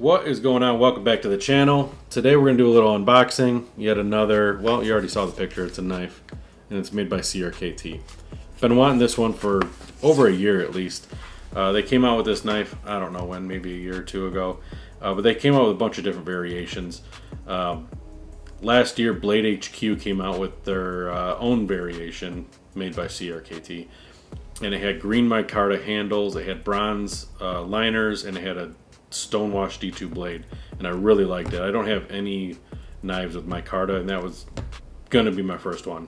What is going on? Welcome back to the channel. Today we're going to do a little unboxing. Yet another, well, you already saw the picture. It's a knife and it's made by CRKT. Been wanting this one for over a year at least. They came out with this knife, I don't know when, maybe a year or two ago. But they came out with a bunch of different variations. Last year, Blade HQ came out with their own variation made by CRKT. And it had green micarta handles, it had bronze liners, and it had a stonewashed D2 blade. And I really liked it. I don't have any knives with micarta, and that was going to be my first one.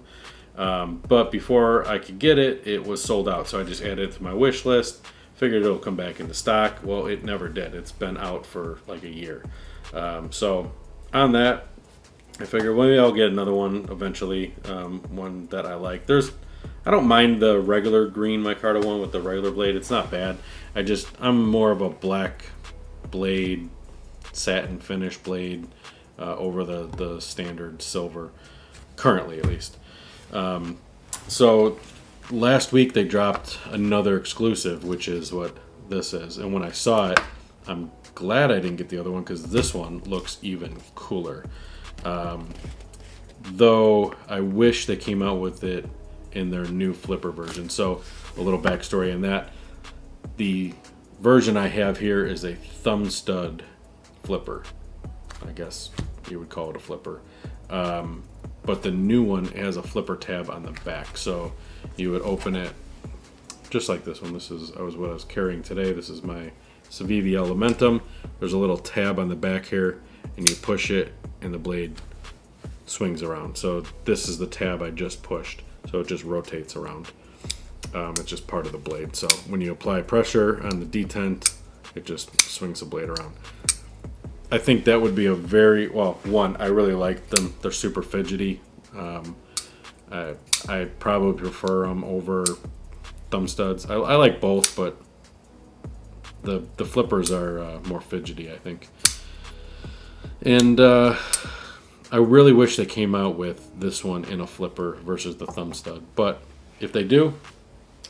But before I could get it, it was sold out. So I just added it to my wish list, figured it'll come back into stock. Well, it never did. It's been out for like a year. So on that, I figured maybe I'll get another one eventually, one that I like. I don't mind the regular green micarta one with the regular blade. It's not bad. I'm more of a black blade, satin finish blade over the standard silver, currently at least. So last week they dropped another exclusive, which is what this is. And when I saw it, I'm glad I didn't get the other one because this one looks even cooler. Though I wish they came out with it in their new flipper version. So a little backstory on that. The version I have here is a thumb stud flipper. I guess you would call it a flipper. But the new one has a flipper tab on the back. So you would open it just like this one. This is what I was carrying today. This is my Civivi Elementum. There's a little tab on the back here and you push it and the blade swings around. So this is the tab I just pushed. So it just rotates around. It's just part of the blade. So when you apply pressure on the detent, it just swings the blade around. I think that would be a very, well, one, I really like them. They're super fidgety. I probably prefer them over thumb studs. I like both, but the flippers are more fidgety, I think. And I really wish they came out with this one in a flipper versus the thumb stud. But if they do,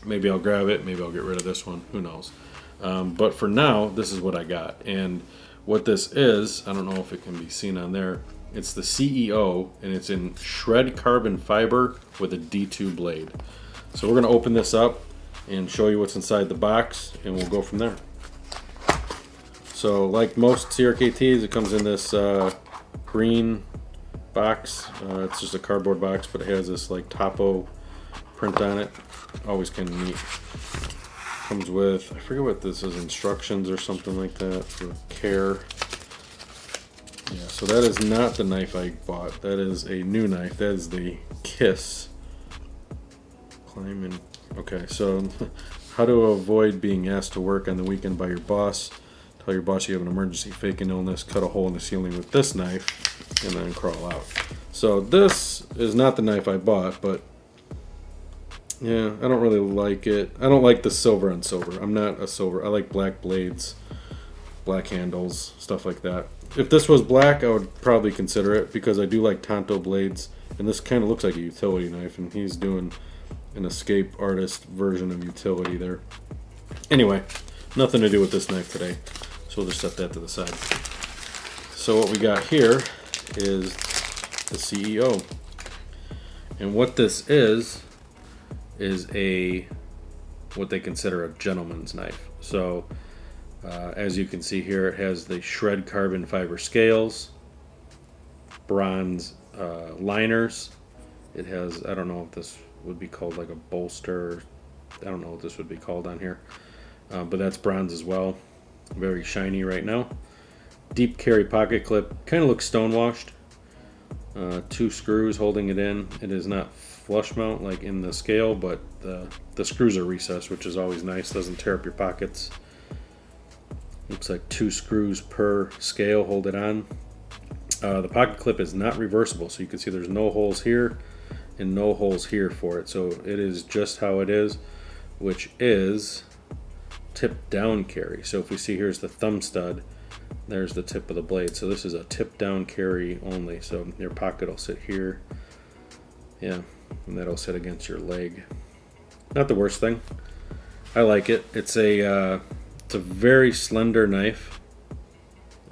maybe I'll grab it. Maybe I'll get rid of this one. Who knows? But for now, this is what I got. And what this is, I don't know if it can be seen on there. It's the CEO, and it's in shred carbon fiber with a D2 blade. So we're going to open this up and show you what's inside the box, and we'll go from there. So like most CRKTs, it comes in this green box. It's just a cardboard box, but it has this like topo print on it. Always kind of neat. Comes with, I forget what this is, instructions or something like that for care. Yeah, so that is not the knife I bought. That is a new knife. That is the Kiss. Climbing. Okay, so how to avoid being asked to work on the weekend by your boss. Tell your boss you have an emergency, fake an illness, cut a hole in the ceiling with this knife, and then crawl out. So this is not the knife I bought, but yeah, I don't really like it. I don't like the silver on silver. I'm not a silver. I like black blades, black handles, stuff like that. If this was black, I would probably consider it because I do like Tonto blades, and this kind of looks like a utility knife, and he's doing an escape artist version of utility there. Anyway, nothing to do with this knife today. So we'll just set that to the side. So what we got here is the CEO. And what this is a, what they consider a gentleman's knife. So as you can see here, it has the shred carbon fiber scales, bronze liners. It has, I don't know if this would be called like a bolster. I don't know what this would be called on here, but that's bronze as well. Very shiny right now. Deep carry pocket clip, kind of looks stonewashed. Two screws holding it in. It is not flush mount like in the scale, but the screws are recessed, which is always nice. Doesn't tear up your pockets. Looks like two screws per scale hold it on. The pocket clip is not reversible, so you can see there's no holes here and no holes here for it. So it is just how it is, which is tip down carry. So if we see, here's the thumb stud, there's the tip of the blade. So this is a tip down carry only. So your pocket will sit here. Yeah, and that'll sit against your leg. Not the worst thing. I like it. It's a very slender knife.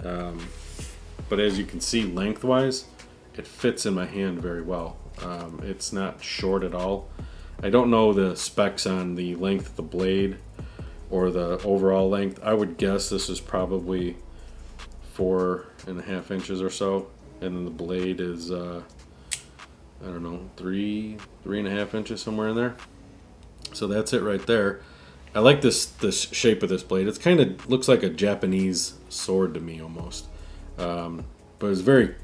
But as you can see lengthwise, it fits in my hand very well. It's not short at all. I don't know the specs on the length of the blade or the overall length. I would guess this is probably 4.5 inches or so, and then the blade is I don't know, 3.5 inches, somewhere in there. So that's it right there. I like this shape of this blade. It's kind of looks like a Japanese sword to me almost, but it's very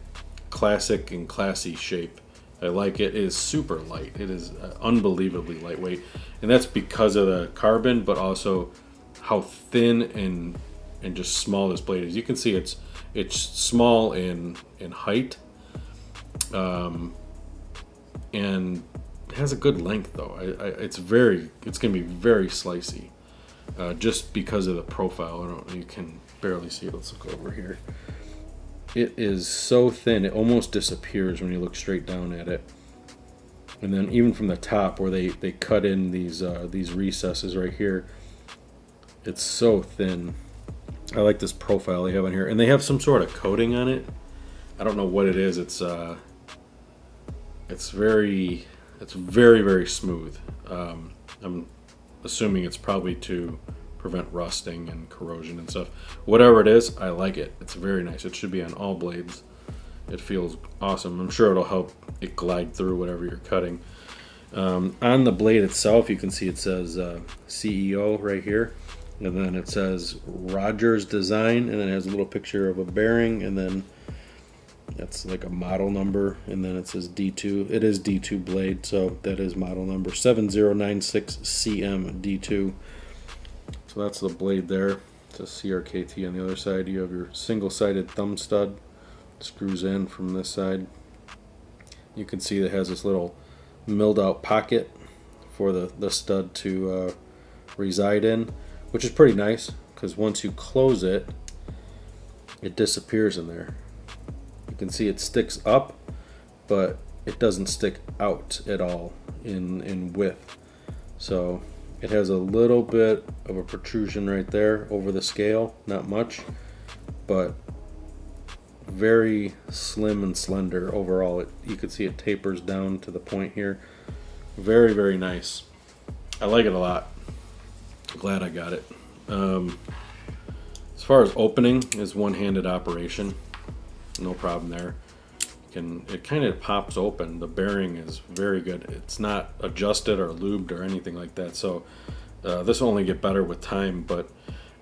classic and classy shape. I like it. It is super light. It is unbelievably lightweight, and that's because of the carbon, but also how thin and just small this blade is. You can see it's small in height, and it has a good length though. It's gonna be very slicey, just because of the profile. You can barely see it. Let's look over here. It is so thin, it almost disappears when you look straight down at it. And then even from the top where they cut in these recesses right here, it's so thin. I like this profile they have on here. And they have some sort of coating on it. I don't know what it is. It's very, very smooth. I'm assuming it's probably to prevent rusting and corrosion and stuff. Whatever it is, I like it. It's very nice. It should be on all blades. It feels awesome. I'm sure it'll help it glide through whatever you're cutting. On the blade itself, you can see it says CEO right here, and then it says Rogers Design, and then it has a little picture of a bearing, and then that's like a model number, and then it says D2. It is D2 blade, so that is model number 7096CM D2. So that's the blade there. It's a CRKT on the other side. You have your single-sided thumb stud. It screws in from this side. You can see it has this little milled-out pocket for the stud to reside in, which is pretty nice because once you close it, it disappears in there. You can see it sticks up, but it doesn't stick out at all in width. So it has a little bit of a protrusion right there over the scale, not much, but very slim and slender overall. You can see it tapers down to the point here. Very, very nice. I like it a lot. Glad I got it. As far as opening is one-handed operation. No problem there. It kind of pops open. The bearing is very good. It's not adjusted or lubed or anything like that, so this will only get better with time. But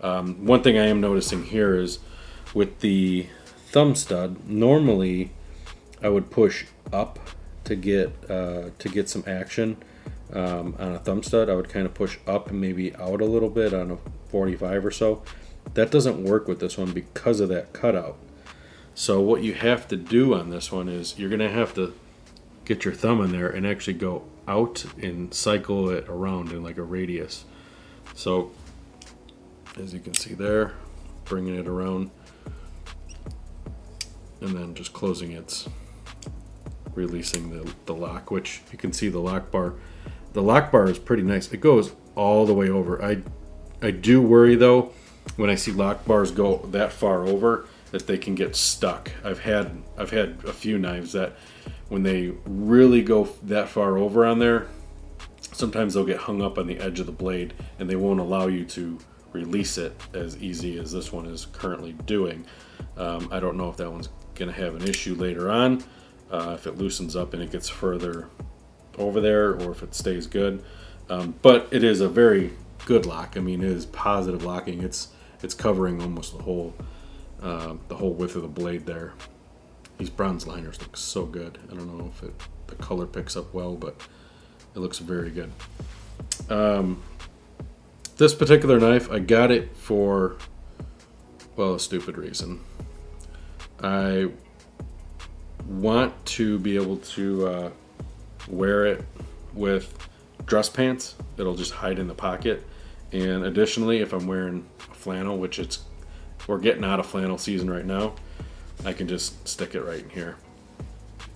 one thing I am noticing here is with the thumb stud, normally I would push up to get some action on a thumb stud. I would kind of push up and maybe out a little bit on a 45 or so. That doesn't work with this one because of that cutout. So what you have to do on this one is you're gonna have to get your thumb in there and actually go out and cycle it around in like a radius. So as you can see there, bringing it around and then just closing it, releasing the lock, which you can see the lock bar. The lock bar is pretty nice. It goes all the way over. I do worry though, when I see lock bars go that far over, that they can get stuck. I've had a few knives that when they really go that far over on there, sometimes they'll get hung up on the edge of the blade and they won't allow you to release it as easy as this one is currently doing. I don't know if that one's gonna have an issue later on, if it loosens up and it gets further over there, or if it stays good. But it is a very good lock. I mean, it is positive locking. It's covering almost the whole width of the blade there. These bronze liners look so good. I don't know if the color picks up well, but it looks very good. This particular knife, I got it for, well, a stupid reason. I want to be able to wear it with dress pants. It'll just hide in the pocket. And additionally, if I'm wearing a flannel, which we're getting out of flannel season right now, I can just stick it right in here.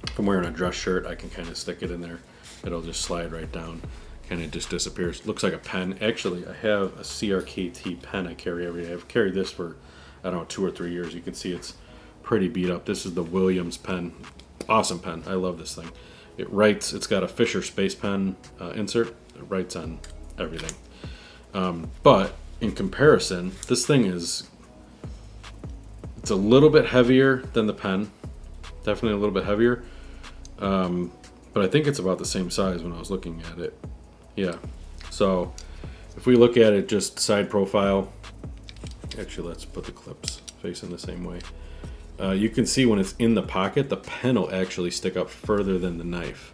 If I'm wearing a dress shirt, I can kind of stick it in there. It'll just slide right down, kind of just disappears. Looks like a pen. Actually, I have a CRKT pen I carry every day. I've carried this for I don't know, 2 or 3 years. You can see it's pretty beat up. This is the Williams pen. Awesome pen. I love this thing. It writes, it's got a Fisher Space Pen insert. It writes on everything. But in comparison, this thing is, it's a little bit heavier than the pen. Definitely a little bit heavier. But I think it's about the same size when I was looking at it. Yeah. So if we look at it just side profile, actually let's put the clips facing the same way. You can see when it's in the pocket, the pen will actually stick up further than the knife.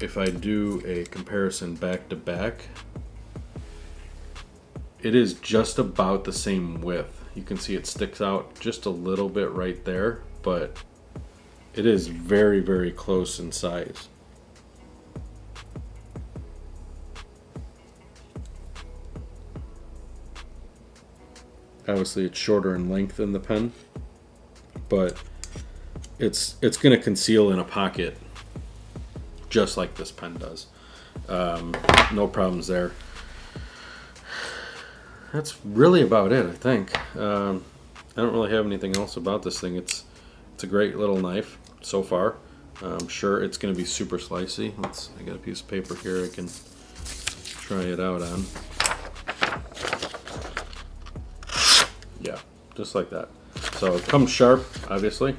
If I do a comparison back to back, it is just about the same width. You can see it sticks out just a little bit right there, but it is very, very close in size. Obviously it's shorter in length than the pen, but it's going to conceal in a pocket just like this pen does. No problems there. That's really about it, I think. I don't really have anything else about this thing. It's a great little knife so far. I'm sure it's going to be super slicey. I got a piece of paper here I can try it out on. Yeah, just like that. So it comes sharp, obviously.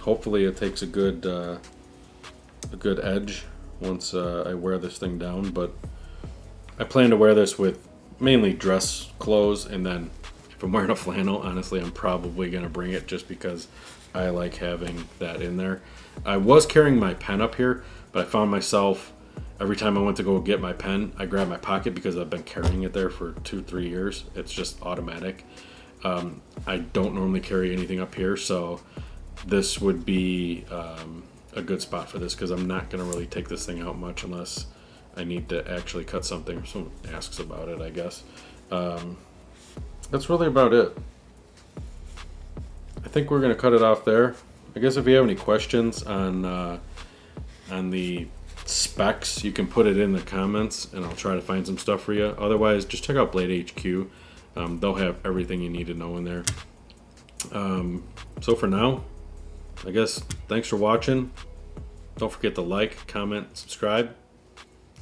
Hopefully it takes a good edge once I wear this thing down, but I plan to wear this with mainly dress clothes, and then if I'm wearing a flannel, honestly, I'm probably gonna bring it just because I like having that in there. I was carrying my pen up here, but I found myself, every time I went to go get my pen, I grabbed my pocket because I've been carrying it there for 2-3 years. It's just automatic. I don't normally carry anything up here, so this would be a good spot for this because I'm not going to really take this thing out much unless I need to actually cut something or someone asks about it, I guess. That's really about it. I think we're going to cut it off there. I guess if you have any questions on the specs, you can put it in the comments and I'll try to find some stuff for you. Otherwise, just check out Blade HQ. They'll have everything you need to know in there. So for now, I guess thanks for watching. Don't forget to like, comment, subscribe.